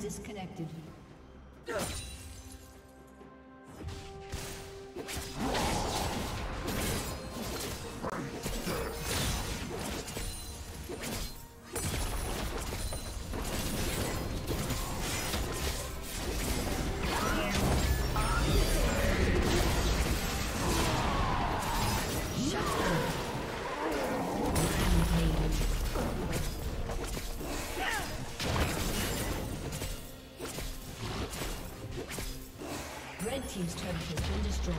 Disconnected. Team's turret has been destroyed.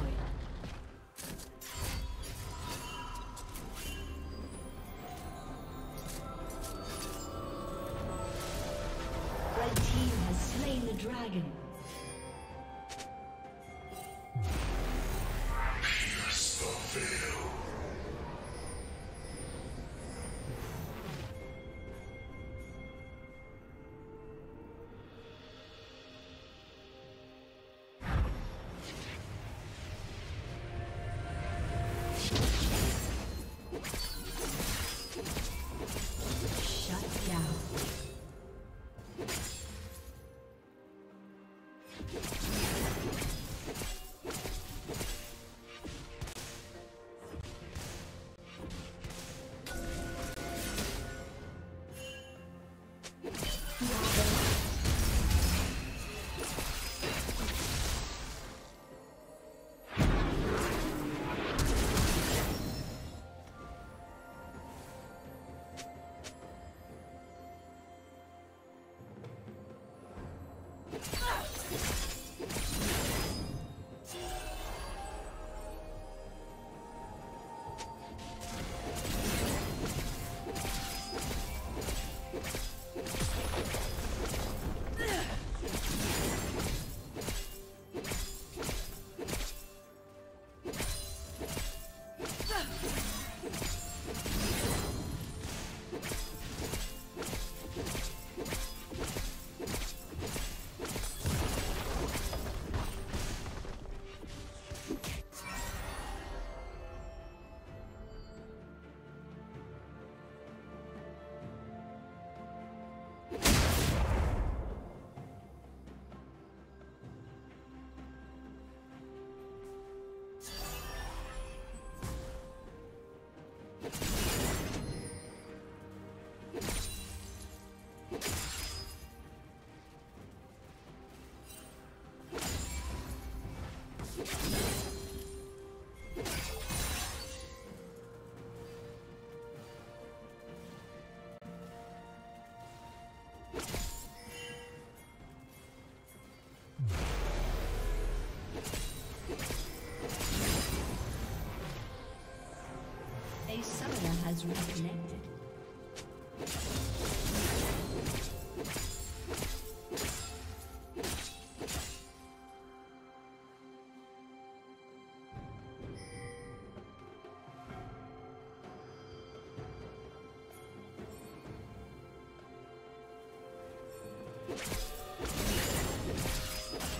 A summoner has reconnected.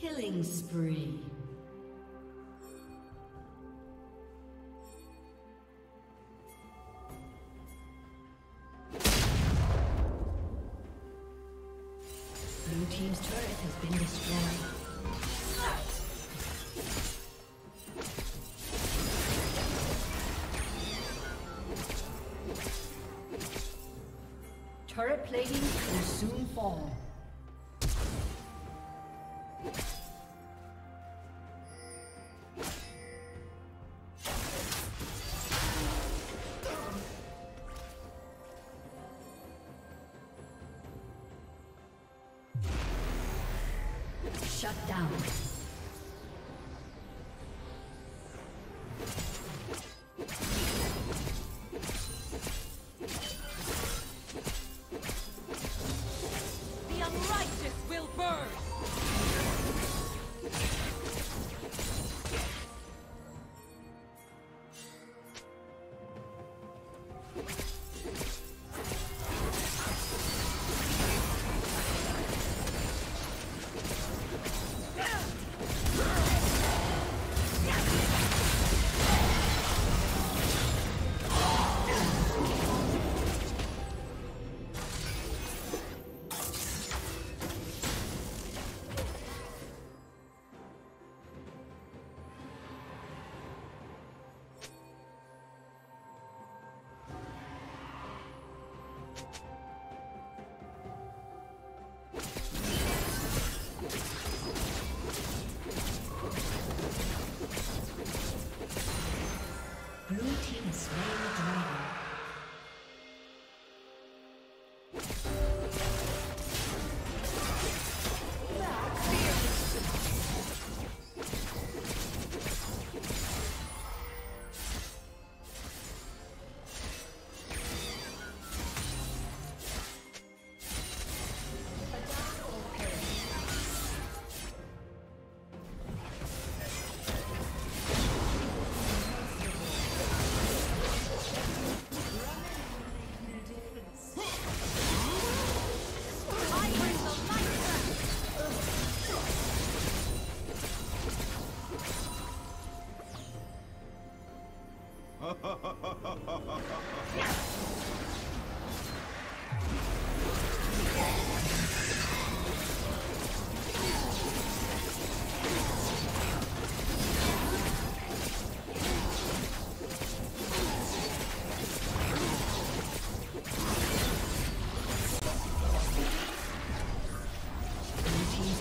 Killing spree. Blue team's turret has been destroyed. Turret plating will soon fall. Shut down.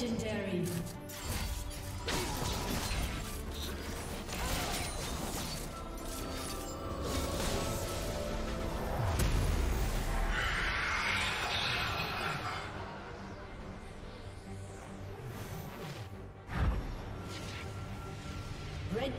Legendary. Red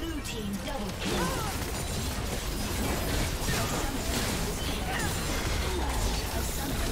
Blue team double kill.